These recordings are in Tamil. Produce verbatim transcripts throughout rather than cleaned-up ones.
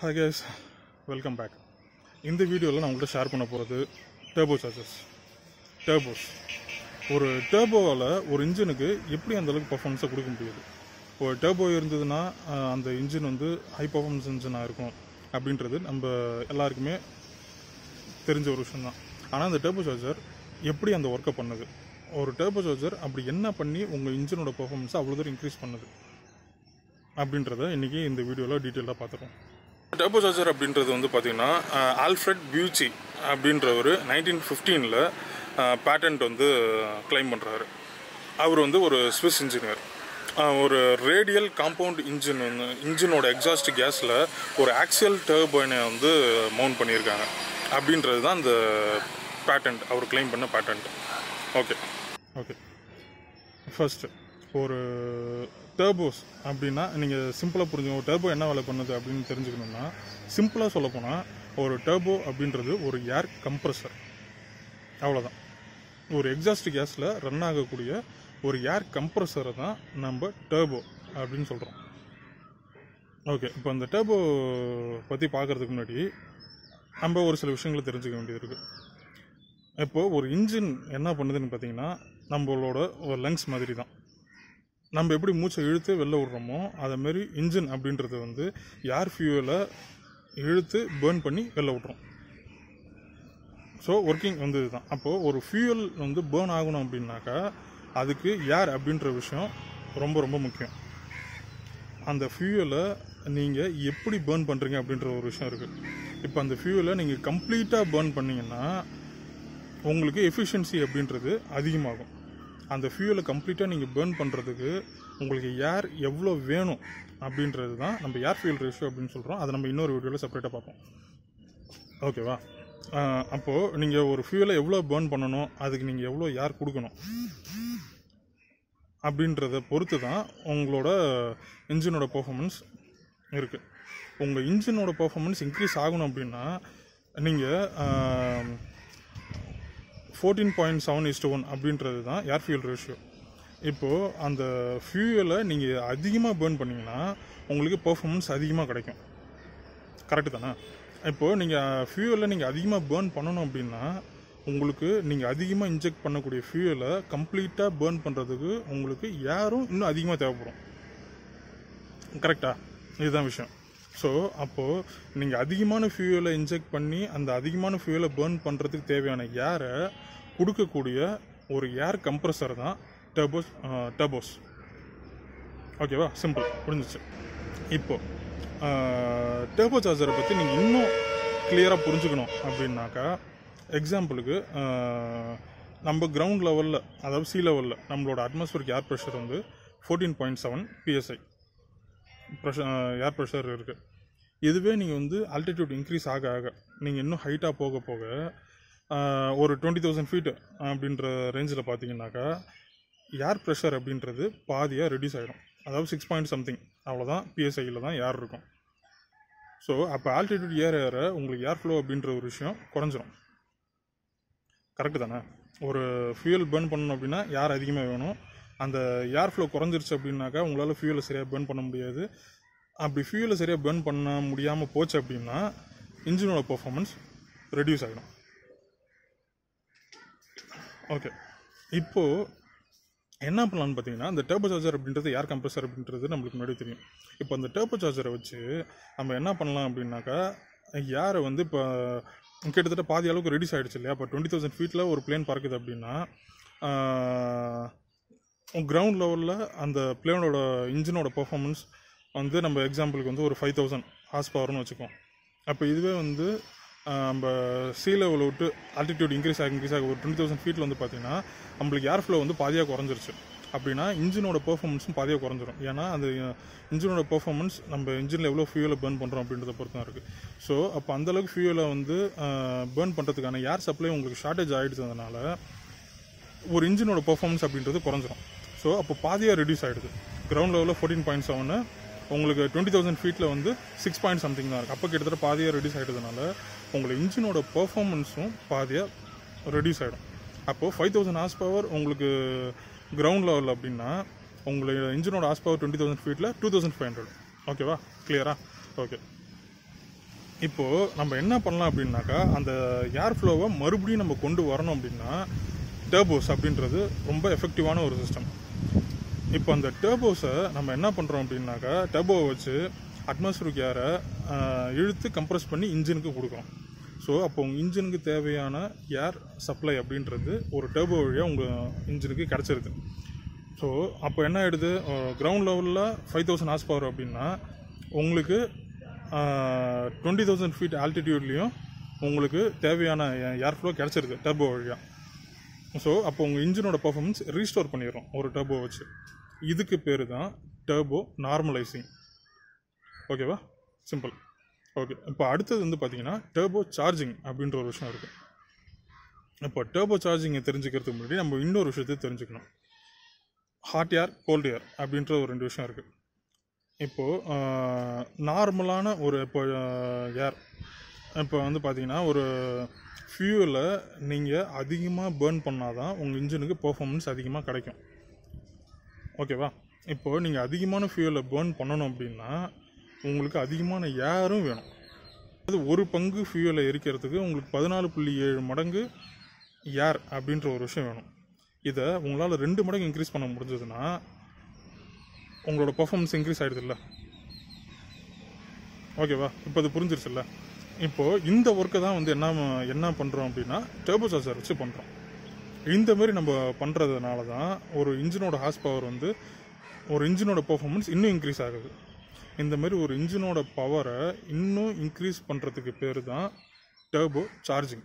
Hi guys, welcome back. In this video, I am going to share the turbochargers. Turbos. One turbo one engine can performance a turbo the engine is a high performance engine. That's it. We all know that. But the turbocharger, how can work? One turbocharger, what can you do? Your engine's performance will increase. That's it. In this video, we will detail it. Turbocharger அப்படின்றது வந்து பாத்தீங்கன்னா ஆல்ஃப்ரெட் பியூச்சி அப்படின்றவர் nineteen fifteen ல பேட்டன்ட் வந்து கிளைம் பண்றாரு. அவர் வந்து ஒரு ஸ்விஸ் இன்ஜினியர். ஒரு ரேடியல் காம்பவுண்ட் இன்ஜின் இன்ஜினோட எக்ஸாஸ்ட் கேஸ்ல ஒரு ஆக்சியல் டர்பைனை வந்து மவுண்ட் பண்ணியிருக்காங்க. அப்படின்றது தான் அந்த பேட்டன்ட் அவர் கிளைம் பண்ண பேட்டன்ட். ஓகே ஓகே ஃபர்ஸ்ட் ஒரு டர்போஸ் அப்படினா நீங்க சிம்பிளா புரிஞ்சுங்க ஒரு டர்போ என்ன வேலை பண்ணுது அப்படினு தெரிஞ்சுக்கணும்னா சிம்பிளா சொல்ல போனா ஒரு டர்போ அப்படின்றது ஒரு ஏர் கம்ப்ரஸர் அவ்வளவுதான் ஒரு எக்ஸாஸ்ட் கேஸ்ல ரன் ஆகக்கூடிய ஒரு ஏர் கம்ப்ரஸரை தான் நம்ம டர்போ அப்படினு சொல்றோம் ஓகே இப்போ அந்த டர்போ பத்தி பார்க்கிறதுக்கு முன்னாடி நம்ம ஒரு சில விஷயங்களை தெரிஞ்சுக்க வேண்டியது இருக்கு இப்போ ஒரு இன்ஜின் என்ன பண்ணுதுன்னு பாத்தீங்கன்னா நம்மளோட ஒரு லங்ஸ் மாதிரி தான் நம்ம எப்படி மூச்சை இழுத்து வெளில விடுறோமோ அதே மாதிரி இன்ஜின் அப்படின்றது வந்து ஏர் ஃபியூவலை இழுத்து பேர்ன் பண்ணி வெளில விட்றோம் ஸோ ஒர்க்கிங் வந்து இதுதான் அப்போது ஒரு ஃபியூவல் வந்து பேர்ன் ஆகணும் அப்படின்னாக்கா அதுக்கு ஏர் அப்படின்ற விஷயம் ரொம்ப ரொம்ப முக்கியம் அந்த ஃபியூவலை நீங்கள் எப்படி பேர்ன் பண்ணுறீங்க அப்படின்ற ஒரு விஷயம் இருக்குது இப்போ அந்த ஃபியூவலை நீங்கள் கம்ப்ளீட்டாக பேர்ன் பண்ணிங்கன்னா உங்களுக்கு எஃபிஷியன்சி அப்படின்றது அதிகமாகும் அந்த ஃபியூவலை கம்ப்ளீட்டாக நீங்கள் பேர்ன் பண்ணுறதுக்கு உங்களுக்கு ஏர் எவ்வளோ வேணும் அப்படின்றது தான் நம்ம ஏர் ஃபியூல் ரேஷியோ அப்படின்னு சொல்கிறோம் அதை நம்ம இன்னொரு வீடியோவில் செப்பரேட்டாக பார்ப்போம் ஓகேவா அப்போது நீங்கள் ஒரு ஃபியூவலை எவ்வளோ பேர்ன் பண்ணணும் அதுக்கு நீங்கள் எவ்வளோ ஏர் கொடுக்கணும் அப்படின்றத பொறுத்து தான் உங்களோட இன்ஜினோட பர்ஃபார்மன்ஸ் இருக்குது உங்கள் இன்ஜினோட பர்ஃபார்மன்ஸ் இன்க்ரீஸ் ஆகணும் அப்படின்னா நீங்கள் fourteen point seven is to one அப்படின்றது தான் ஏர் ஃபியூல் ரேஷியோ இப்போது அந்த ஃபியூவலை நீங்கள் அதிகமாக பேர்ன் பண்ணிங்கன்னா உங்களுக்கு பர்ஃபார்மன்ஸ் அதிகமாக கிடைக்கும் கரெக்டு தானே இப்போது நீங்கள் ஃபியூவலை நீங்கள் அதிகமாக பேர்ன் பண்ணணும் அப்படின்னா உங்களுக்கு நீங்கள் அதிகமாக இன்ஜெக்ட் பண்ணக்கூடிய ஃபியூவலை கம்ப்ளீட்டாக பேர்ன் பண்ணுறதுக்கு உங்களுக்கு ஏரும் இன்னும் அதிகமாக தேவைப்படும் கரெக்டா இதுதான் விஷயம் ஸோ அப்போது நீங்கள் அதிகமான ஃபியூவலை இன்ஜெக்ட் பண்ணி அந்த அதிகமான ஃபியூவலை பேர்ன் பண்ணுறதுக்கு தேவையான ஏரை கொடுக்கக்கூடிய ஒரு ஏர் கம்ப்ரஸர் தான் டர்போஸ் டர்போஸ் ஓகேவா சிம்பிள் புரிஞ்சிச்சு இப்போது டர்போ சார்ஜரை பற்றி நீங்கள் இன்னும் கிளியராக புரிஞ்சுக்கணும் அப்படின்னாக்கா எக்ஸாம்பிளுக்கு நம்ம கிரவுண்ட் லெவலில் அதாவது சி லெவலில் நம்மளோட அட்மாஸ்பியரிக் ஏர் ப்ரெஷர் வந்து fourteen point seven PSI pressure air pressure இருக்குது இதுவே நீங்கள் வந்து ஆல்டிடியூட் இன்க்ரீஸ் ஆக ஆக நீங்கள் இன்னும் ஹைட்டாக போக போக ஒரு டுவெண்ட்டி தௌசண்ட் ஃபீட்டு அப்படின்ற ரேஞ்சில் பார்த்தீங்கன்னாக்கா ஏர் ப்ரெஷர் அப்படின்றது பாதியாக ரெடியூஸ் ஆகிடும் அதாவது சிக்ஸ் பாயிண்ட் சம்திங் அவ்வளோதான் பிஎஸ்ஐயில் தான் ஏர் இருக்கும் ஸோ அப்போ ஆல்டிடியூட் ஏர் ஏற உங்களுக்கு ஏர் ஃப்ளோ அப்படின்ற ஒரு விஷயம் குறைஞ்சிடும் கரெக்டு தானே ஒரு ஃபியூயல் பேர்ன் பண்ணணும் அப்படின்னா ஏர் அதிகமாக வேணும் அந்த ஏர் ஃப்ளோ குறைஞ்சிருச்சு அப்படின்னாக்கா உங்களால் ஃபியூவலை சரியாக பேர்ன் பண்ண முடியாது அப்படி ஃபியூவலை சரியாக பேர்ன் பண்ண முடியாமல் போச்சு அப்படின்னா இன்ஜினோட பர்ஃபார்மன்ஸ் ரெடியூஸ் ஆகிடும் ஓகே இப்போது என்ன பண்ணலான்னு பார்த்தீங்கன்னா இந்த டர்போ சார்ஜர் அப்படின்றது ஏர் கம்ப்ரஸர் அப்படின்றது நம்மளுக்கு முன்னாடி தெரியும் இப்போ அந்த டர்போ சார்ஜரை வச்சு நம்ம என்ன பண்ணலாம் அப்படின்னாக்கா ஏரை வந்து இப்போ கிட்டத்தட்ட பாதி அளவுக்கு ரெடியூஸ் ஆகிடுச்சு இல்லையா இப்போ டுவெண்ட்டி தௌசண்ட் ஃபீட்டில் ஒரு பிளேன் பறக்குது அப்படின்னா கிரவுண்ட் லெவலில் அந்த பிளேனோட இன்ஜினோட பர்ஃபார்மன்ஸ் வந்து நம்ம எக்ஸாம்பிளுக்கு வந்து ஒரு ஃபைவ் தௌசண்ட் ஹார்ஸ் பவர்னு வச்சுக்கோம் அப்போ இதுவே வந்து நம்ம சீ லெவல் விட்டு ஆல்டிடியூட் இன்க்ரீஸ் ஆக இன்க்ரீஸ் ஆக ஒரு டுவெண்ட்டி தௌசண்ட் ஃபீட்டில் வந்து பார்த்தீங்கன்னா நம்மளுக்கு ஏர் ஃப்ளோ வந்து பாதியாக குறைஞ்சிருச்சு அப்படின்னா இன்ஜினோட பர்ஃபார்மன்ஸும் பாதியாக குறைஞ்சிடும் ஏன்னா அந்த இன்ஜினோட பர்ஃபார்மன்ஸ் நம்ம இன்ஜினில் எவ்வளோ ஃபியூவலை பேர்ன் பண்ணுறோம் அப்படின்றத பொறுத்து தான் இருக்குது ஸோ அப்போ அந்தளவுக்கு ஃபியூவலை வந்து பேர்ன் பண்ணுறதுக்கான ஏர் சப்ளை உங்களுக்கு ஷார்ட்டேஜ் ஆகிடுச்சதுனால ஒரு இன்ஜினோட பர்ஃபார்மன்ஸ் அப்படின்றது குறைஞ்சிடும் ஸோ அப்போ பாதியாக ரெடியூஸ் ஆகிடுது கிரவுண்ட் லெவலில் ஃபோர்டீன் பாயிண்ட் செவனு உங்களுக்கு டுவெண்ட்டி தௌசண்ட் ஃபீட்டில் வந்து சிக்ஸ் பாயிண்ட் சம்திங் தான் இருக்குது அப்போ கிட்டத்தட்ட பாதியாக ரெடியூஸ் ஆகிட்டதுனால உங்களுக்கு இன்ஜினோட பர்ஃபார்மன்ஸும் பாதியாக ரெடியூஸ் ஆகிடும் அப்போது ஃபைவ் தௌசண்ட் ஹார்ஸ் பவர் உங்களுக்கு கிரவுண்ட் லெவலில் அப்படின்னா உங்களோட இன்ஜினோட ஹார்ஸ் பவர் டுவெண்ட்டி தௌசண்ட் ஃபீட்டில் டூ தௌசண்ட் ஃபைவ் ஹண்ட்ரட் ஓகேவா கிளியரா ஓகே இப்போ நம்ம என்ன பண்ணலாம் அப்படின்னாக்கா, அந்த ஏர் ஃப்ளோவை மறுபடியும் நம்ம கொண்டு வரணும் அப்படின்னா டர்போஸ் அப்படின்றது ரொம்ப எஃபெக்டிவான ஒரு சிஸ்டம். இப்போ அந்த டர்போஸை நம்ம என்ன பண்ணுறோம் அப்படின்னாக்கா, டர்போவை வச்சு அட்மாஸ்பியருக்கு ஏரை இழுத்து கம்ப்ரஸ் பண்ணி இன்ஜினுக்கு கொடுக்குறோம். ஸோ அப்போ உங்கள் இன்ஜினுக்கு தேவையான ஏர் சப்ளை அப்படின்றது ஒரு டர்போ வழியாக உங்கள் இன்ஜினுக்கு கிடச்சிருது. ஸோ அப்போ என்ன ஆகிடுது, கிரவுண்ட் லெவலில் ஃபைவ் தௌசண்ட் ஹார்ஸ் பவர் அப்படின்னா உங்களுக்கு டுவெண்ட்டி தௌசண்ட் ஃபீட் ஆல்டிடியூட்லேயும் உங்களுக்கு தேவையான ஏர் ஃப்ளோ கிடச்சிருக்கு டர்போ வழியாக. ஸோ அப்போ உங்கள் இன்ஜினோட பர்ஃபார்மன்ஸ் ரீஸ்டோர் பண்ணிடுறோம் ஒரு டர்போ வச்சு. இதுக்கு பேர் தான் டர்போ நார்மலைசிங். ஓகேவா, சிம்பிள். ஓகே, இப்போ அடுத்தது வந்து பார்த்திங்கன்னா டர்போ சார்ஜிங் அப்படின்ற ஒரு விஷயம் இருக்குது. இப்போ டர்போ சார்ஜிங்கை தெரிஞ்சுக்கிறதுக்கு முன்னாடி நம்ம இன்னொரு விஷயத்தையும் தெரிஞ்சுக்கணும். ஹாட் ஏர், கோல்டு ஏர் அப்படின்ற ஒரு ரெண்டு விஷயம் இருக்குது. இப்போது நார்மலான ஒரு இப்போ ஏர் இப்போ வந்து பார்த்திங்கன்னா ஒரு ஃபியூலை நீங்கள் அதிகமாக பேர்ன் பண்ணால் தான் உங்கள் இன்ஜினுக்கு பெர்ஃபார்மன்ஸ் அதிகமாக கிடைக்கும். ஓகேவா, இப்போது நீங்கள் அதிகமான ஃபியூலை பேர்ன் பண்ணணும் அப்படின்னா உங்களுக்கு அதிகமான ஏரும் வேணும். அது ஒரு பங்கு ஃபியூலை எரிக்கிறதுக்கு உங்களுக்கு பதினாலு புள்ளி ஏழு மடங்கு ஏர் அப்படின்ற ஒரு விஷயம் வேணும். இதை உங்களால் ரெண்டு மடங்கு இன்க்ரீஸ் பண்ண முடிஞ்சதுன்னா உங்களோட பர்ஃபார்மன்ஸ் இன்க்ரீஸ் ஆகிடுதுல்ல. ஓகேவா, இப்போ அது புரிஞ்சிருச்சுல்ல. இப்போது இந்த ஒர்க்கை தான் வந்து என்ன என்ன பண்ணுறோம் அப்படின்னா டர்போ சார்ஜர் வச்சு பண்ணுறோம். இந்தமாரி நம்ம பண்ணுறதுனால தான் ஒரு இன்ஜினோட ஹார்ஸ் பவர் வந்து ஒரு இன்ஜினோட பர்ஃபார்மன்ஸ் இன்னும் இன்க்ரீஸ் ஆகுது. இந்தமாரி ஒரு இன்ஜினோட பவரை இன்னும் இன்க்ரீஸ் பண்ணுறதுக்கு பேர் தான் டர்போ சார்ஜிங்.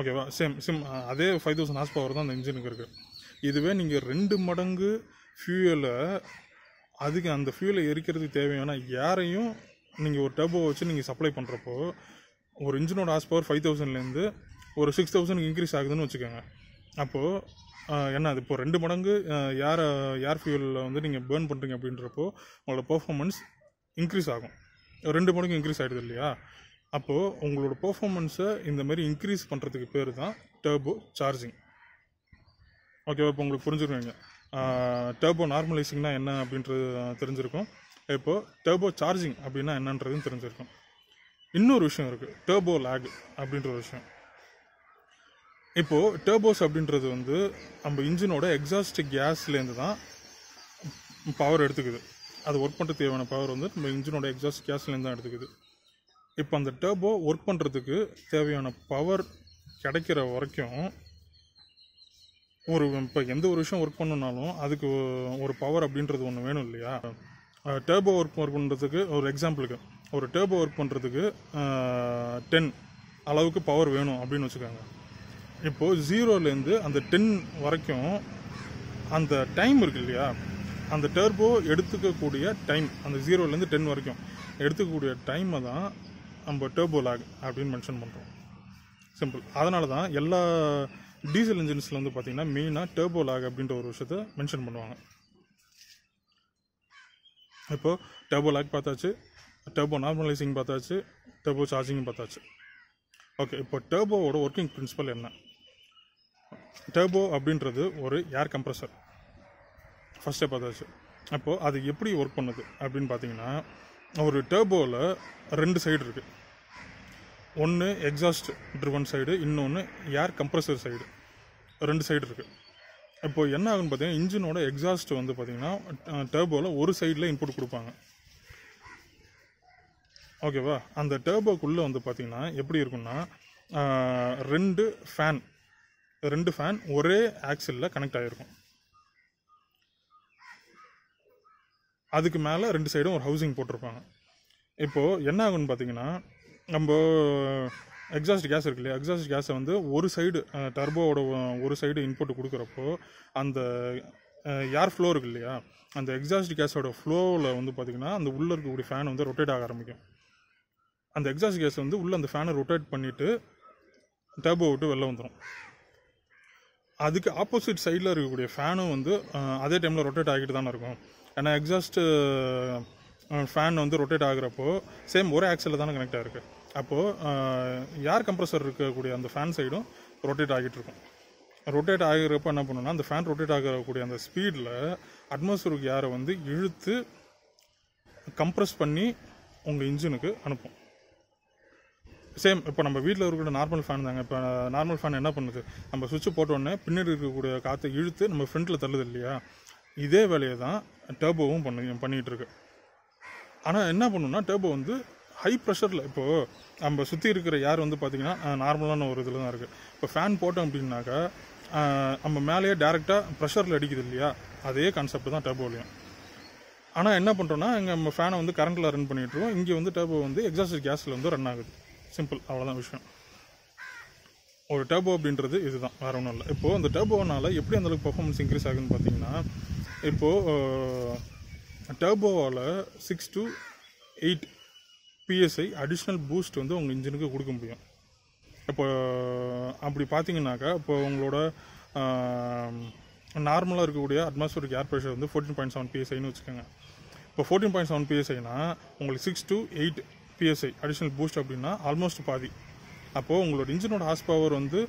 ஓகேவா, சேம் சேம் அதே ஃபைவ் தௌசண்ட் ஹார்ஸ் பவர் தான் அந்த இன்ஜினுக்கு இருக்குது. இதுவே நீங்கள் ரெண்டு மடங்கு ஃபியூலை அதுக்கு அந்த ஃபியூலை எரிக்கிறதுக்கு தேவையான ஏரையும் நீங்கள் ஒரு டர்போ வச்சு நீங்கள் சப்ளை பண்ணுறப்போ ஒரு இன்ஜினோட ஹார்ஸ் பவர் ஃபைவ் தௌசண்ட்லேருந்து ஒரு சிக்ஸ் தௌசண்ட்க்கு இன்க்ரீஸ் ஆகுதுன்னு வச்சுக்கோங்க. அப்போது ஏன்னா அது இப்போ ரெண்டு மடங்கு ஏர் ஏர் ஃபியூலில் வந்து நீங்கள் பேர்ன் பண்ணுறீங்க அப்படின்றப்போ உங்களோட பெர்ஃபார்மன்ஸ் இன்க்ரீஸ் ஆகும். ரெண்டு மடங்கு இன்க்ரீஸ் ஆகிடுது இல்லையா. அப்போது உங்களோட பெர்ஃபார்மன்ஸை இந்தமாரி இன்க்ரீஸ் பண்ணுறதுக்கு பேர் தான் டர்போ சார்ஜிங். ஓகேவா, இப்போ உங்களுக்கு புரிஞ்சுருவீங்க. டர்போ நார்மலைசிங்னா என்ன அப்படின்றது தெரிஞ்சிருக்கும். இப்போது டர்போ சார்ஜிங் அப்படின்னா என்னன்றதுன்னு தெரிஞ்சிருக்கும். இன்னொரு விஷயம் இருக்குது, டர்போ லேக் அப்படின்ற ஒரு விஷயம். இப்போது டர்போஸ் அப்படின்றது வந்து நம்ம இன்ஜினோட எக்ஸாஸ்ட் கேஸ்லேருந்து தான் பவர் எடுத்துக்குது. அது ஒர்க் பண்ணுறது தேவையான பவர் வந்து நம்ம இன்ஜினோட எக்ஸாஸ்ட் கேஸ்லேருந்து தான் எடுத்துக்குது. இப்போ அந்த டர்போ ஒர்க் பண்ணுறதுக்கு தேவையான பவர் கிடைக்கிற வரைக்கும் ஒரு இப்போ எந்த ஒரு விஷயம் ஒர்க் பண்ணணுன்னாலும் அதுக்கு ஒரு பவர் அப்படின்றது ஒன்று வேணும் இல்லையா. டர்போ ஒர்க் ஒர்க் பண்ணுறதுக்கு ஒரு எக்ஸாம்பிளுக்கு ஒரு டர்போ ஒர்க் பண்ணுறதுக்கு டென் அளவுக்கு பவர் வேணும் அப்படின்னு வச்சுக்கோங்க. இப்போது ஜீரோலேருந்து அந்த டென் வரைக்கும் அந்த டைம் இருக்குது இல்லையா. அந்த டர்போ எடுத்துக்கக்கூடிய டைம், அந்த ஜீரோலேருந்து டென் வரைக்கும் எடுத்துக்கக்கூடிய டைமை தான் நம்ம டர்போ லேக் அப்படின்னு மென்ஷன் பண்ணுறோம். சிம்பிள். அதனால தான் எல்லா டீசல் இன்ஜின்ஸில் வந்து பார்த்திங்கன்னா மெயினாக டர்போ லேக் அப்படின்ற ஒரு விஷயத்தை மென்ஷன் பண்ணுவாங்க. இப்போது டர்போ லேக் பார்த்தாச்சு, டர்போ நார்மலைசிங் பார்த்தாச்சு, டர்போ சார்ஜிங்கும் பார்த்தாச்சு. ஓகே, இப்போ டர்போவோட ஒர்க்கிங் பிரின்சிபல் என்ன? டர்போ அப்படின்றது ஒரு ஏர் கம்ப்ரஸர் ஃபஸ்ட்டே பார்த்தாச்சு. அப்போது அது எப்படி ஒர்க் பண்ணுது அப்படின்னு பார்த்தீங்கன்னா, ஒரு டர்போவில் ரெண்டு சைடு இருக்குது. ஒன்று எக்ஸாஸ்ட் ட்ரிவன் சைடு, இன்னொன்று ஏர் கம்ப்ரஸர் சைடு. ரெண்டு சைடு இருக்குது. இப்போது என்ன ஆகுன்னு பார்த்தீங்கன்னா, இன்ஜினோட எக்ஸாஸ்ட் வந்து பார்த்திங்கன்னா டர்போவில் ஒரு சைடில் இன்புட் கொடுப்பாங்க. ஓகேவா, அந்த டர்போக்குள்ளே வந்து பார்த்திங்கன்னா எப்படி இருக்குன்னா, ரெண்டு ஃபேன் ரெண்டு ஃபேன் ஒரே ஆக்சிலில் கனெக்ட் ஆகிருக்கும். அதுக்கு மேலே ரெண்டு சைடும் ஒரு ஹவுசிங் போட்டிருப்பாங்க. இப்போது என்ன ஆகுன்னு பார்த்திங்கன்னா, நம்ம எக்ஸாஸ்ட் கேஸ் இருக்கு இல்லையா, எக்ஸாஸ்ட் கேஸை வந்து ஒரு சைடு டர்போவோட ஒரு சைடு இன்புட் கொடுக்குறப்போ அந்த ஏர் ஃப்ளோ இருக்கு இல்லையா, அந்த எக்ஸாஸ்ட் கேஸோட ஃப்ளோவில் வந்து பார்த்திங்கன்னா அந்த உள்ளே இருக்கக்கூடிய ஃபேன் வந்து ரொட்டேட் ஆக ஆரம்பிக்கும். அந்த எக்ஸாஸ்ட் கேஸ் வந்து உள்ளே அந்த ஃபேனை ரொட்டேட் பண்ணிவிட்டு டர்போ விட்டு வெளில வந்துடும். அதுக்கு ஆப்போசிட் சைடில் இருக்கக்கூடிய ஃபேனும் வந்து அதே டைமில் ரொட்டேட் ஆகிட்டு தானே இருக்கும். ஏன்னா எக்ஸாஸ்ட்டு ஃபேன் வந்து ரொட்டேட் ஆகுறப்போ சேம் ஒரே ஆக்சில் தானே கனெக்ட் ஆகிருக்கு. அப்போது ஏர் கம்ப்ரஸர் இருக்கக்கூடிய அந்த ஃபேன் சைடும் ரொட்டேட் ஆகிட்டு இருக்கும். ரொட்டேட் ஆகிறப்போ என்ன பண்ணணும்னா, அந்த ஃபேன் ரொட்டேட் ஆகக்கூடிய அந்த ஸ்பீடில் அட்மாஸ்பியருக்கு ஏரை வந்து இழுத்து கம்ப்ரெஸ் பண்ணி உங்கள் இன்ஜினுக்கு அனுப்பும். சேம் இப்போ நம்ம வீட்டில் இருக்கிற நார்மல் ஃபேன் தாங்க. இப்போ நார்மல் ஃபேன் என்ன பண்ணுது, நம்ம சுவிட்ச் போட்டோடனே பின்னாடி இருக்கக்கூடிய காற்றை இழுத்து நம்ம ஃப்ரண்ட்டில் தள்ளுது இல்லையா, இதே வேலையை தான் டர்போவும் பண்ணு பண்ணிகிட்டு இருக்கு. ஆனால் என்ன பண்ணுன்னா டர்போ வந்து ஹை ப்ரெஷரில், இப்போது நம்ம சுற்றி இருக்கிற யார் வந்து பார்த்திங்கன்னா நார்மலான ஒரு இதில் தான் இருக்குது. இப்போ ஃபேன் போட்டோம் அப்படின்னாக்கா நம்ம மேலேயே டேரெக்டாக ப்ரெஷரில் அடிக்குது இல்லையா, அதே கான்செப்ட் தான் டர்போலையும். ஆனால் என்ன பண்ணுறோன்னா இங்கே நம்ம ஃபேனை வந்து கரண்ட்டில் ரன் பண்ணிகிட்ருக்கோம், இங்கே வந்து டர்போ வந்து எக்ஸாஸ்ட் கேஸில் வந்து ரன் ஆகுது. சிம்பிள், அவ்வளோதான் விஷயம். ஒரு டர்போ அப்படின்றது இது தான், வேறு ஒன்றும் இல்லை. இப்போது அந்த டர்போனால் எப்படி அந்தளவுக்கு பர்ஃபார்மன்ஸ் இன்க்ரீஸ் ஆகுதுன்னு பார்த்தீங்கன்னா, இப்போது டர்போவால் six to eight PSI additional boost வந்து உங்கள் இன்ஜினுக்கு கொடுக்க முடியும். இப்போ அப்படி பார்த்தீங்கன்னாக்கா இப்போ உங்களோட நார்மலாக இருக்கக்கூடிய அட்மாஸ்பியரிக் ஏர் ப்ரெஷர் வந்து ஃபோர்டீன் பாயிண்ட் செவன் பிஎஸ்ஐன்னு வச்சுக்கோங்க. இப்போ ஃபோர்டீன் பாயிண்ட் செவன் பிஎஸ்ஐனா உங்களுக்கு six to eight PSI additional boost அப்படின்னா ஆல்மோஸ்ட் பாதி. அப்போது உங்களோட இன்ஜினோட ஹார்ஸ் பவர் வந்து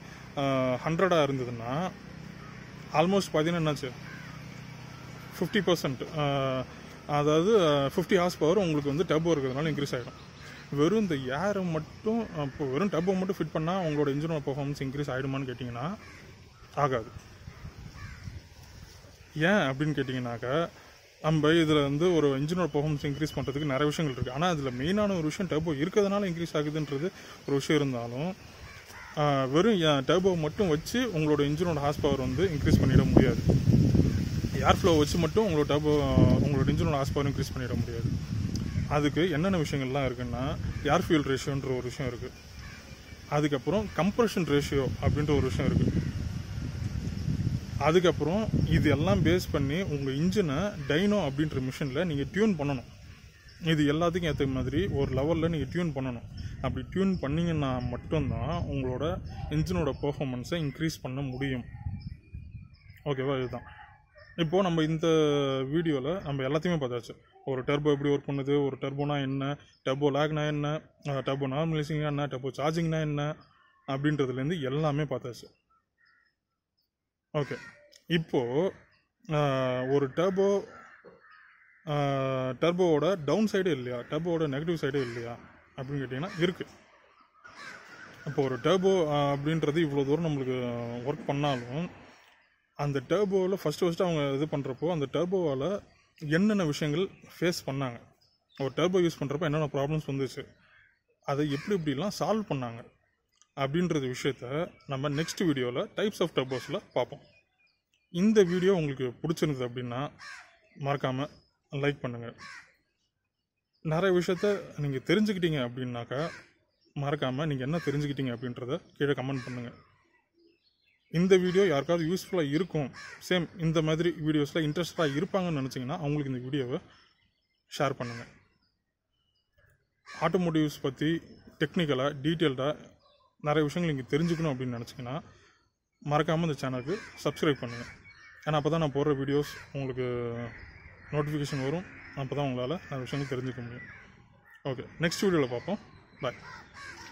ஹண்ட்ரடாக இருந்ததுன்னா ஆல்மோஸ்ட் பாதினா என்னாச்சு, ஃபிஃப்டி பர்சன்ட் அதாவது ஃபிஃப்டி ஹார்ஸ் பவர் உங்களுக்கு வந்து டர்போ இருக்கிறதுனால இன்க்ரீஸ் ஆகிடும். வெறும் இந்த ஏரை மட்டும் இப்போ வெறும் டர்போ மட்டும் ஃபிட் பண்ணால் உங்களோட இன்ஜினோட பர்ஃபார்மன்ஸ் இன்க்ரீஸ் ஆகிடுமான்னு கேட்டிங்கன்னா ஆகாது. ஏன் அப்படின்னு கேட்டிங்கனாக்கா நம்ம இதில் வந்து ஒரு இன்ஜினோட பர்ஃபார்மன்ஸ் இன்க்ரீஸ் பண்ணுறதுக்கு நிறைய விஷயங்கள் இருக்குது. ஆனால் அதில் மெயினான ஒரு விஷயம் டர்போ இருக்கிறதுனால இன்க்ரீஸ் ஆகுதுன்றது ஒரு விஷயம் இருந்தாலும் வெறும் டர்போ மட்டும் வச்சு உங்களோட இன்ஜினோட ஹார்ஸ் பவர் வந்து இன்க்ரீஸ் பண்ணிட முடியாது. ஏர் ஃப்ளோ வச்சு மட்டும் உங்களோட டர்போ உங்களோட இன்ஜினோட ஹார்ஸ் பவர் இன்க்ரீஸ் பண்ணிட முடியாது. அதுக்கு என்னென்ன விஷயங்கள்லாம் இருக்குதுன்னா ஏர் ஃபியூல் ரேஷியோன்ற ஒரு விஷயம் இருக்குது, அதுக்கப்புறம் கம்ப்ரஷன் ரேஷியோ அப்படின்ற ஒரு விஷயம் இருக்குது, அதுக்கப்புறம் இது எல்லாம் பேஸ் பண்ணி உங்கள் இன்ஜினை டைனோ அப்படின்ற மிஷினில் நீங்கள் டியூன் பண்ணணும். இது எல்லாத்துக்கும் ஏற்ற மாதிரி ஒரு லெவலில் நீங்கள் டியூன் பண்ணணும். அப்படி டியூன் பண்ணிங்கன்னா மட்டும்தான் உங்களோட இன்ஜினோட பர்ஃபார்மன்ஸை இன்க்ரீஸ் பண்ண முடியும். ஓகேவா? இதுதான் இப்போது நம்ம இந்த வீடியோவில் நம்ம எல்லாத்தையுமே பார்த்தாச்சு. ஒரு டர்போ எப்படி ஒர்க் பண்ணுது, ஒரு டர்போனா என்ன, டர்போ லாக்னா என்ன, டர்போ நார்மலைசிங்னா என்ன, டர்போ சார்ஜிங்னா என்ன அப்படின்றதுலேருந்து எல்லாமே பார்த்தாச்சு. ஓகே, இப்போது ஒரு டர்போ டர்போவோட டவுன் சைடே இல்லையா, டர்போவோட நெகட்டிவ் சைடே இல்லையா அப்படின்னு கேட்டிங்கன்னா இருக்குது. இப்போ ஒரு டர்போ அப்படின்றது இவ்வளோ தூரம் நம்மளுக்கு ஒர்க் பண்ணாலும் அந்த டர்போவில் ஃபஸ்ட்டு ஃபஸ்ட்டு அவங்க இது பண்ணுறப்போ அந்த டர்போவால் என்னென்ன விஷயங்கள் ஃபேஸ் பண்ணாங்க, ஒரு டர்போ யூஸ் பண்ணுறப்போ என்னென்ன ப்ராப்ளம்ஸ் வந்துச்சு, அதை எப்படி இப்படிலாம் சால்வ் பண்ணாங்க அப்படின்றது விஷயத்த நம்ம நெக்ஸ்ட் வீடியோவில் டைப்ஸ் ஆஃப் டர்போஸில் பார்ப்போம். இந்த வீடியோ உங்களுக்கு பிடிச்சிருந்தது அப்படின்னா மறக்காமல் லைக் பண்ணுங்கள். நிறைய விஷயத்த நீங்கள் தெரிஞ்சுக்கிட்டீங்க அப்படின்னாக்கா மறக்காமல் நீங்கள் என்ன தெரிஞ்சுக்கிட்டீங்க அப்படின்றத கீழே கமெண்ட் பண்ணுங்கள். இந்த வீடியோ யாருக்காவது யூஸ்ஃபுல்லாக இருக்கும், சேம் இந்த மாதிரி வீடியோஸில் இன்ட்ரெஸ்டாக இருப்பாங்கன்னு நினச்சிங்கன்னா அவங்களுக்கு இந்த வீடியோவை ஷேர் பண்ணுங்கள். ஆட்டோமோட்டிவ்ஸ் பற்றி டெக்னிக்கலாக டீட்டெயில்டாக நிறைய விஷயங்கள் நீங்கள் தெரிஞ்சுக்கணும் அப்படின்னு நினச்சிங்கன்னா மறக்காமல் இந்த சேனலுக்கு சப்ஸ்கிரைப் பண்ணுங்கள். ஏன்னா அப்போ தான் நான் போடுற வீடியோஸ் உங்களுக்கு நோட்டிஃபிகேஷன் வரும், அப்போ தான் உங்களால் நிறைய விஷயங்கள் தெரிஞ்சுக்க முடியும். ஓகே, நெக்ஸ்ட் வீடியோவில் பார்ப்போம். பாய்.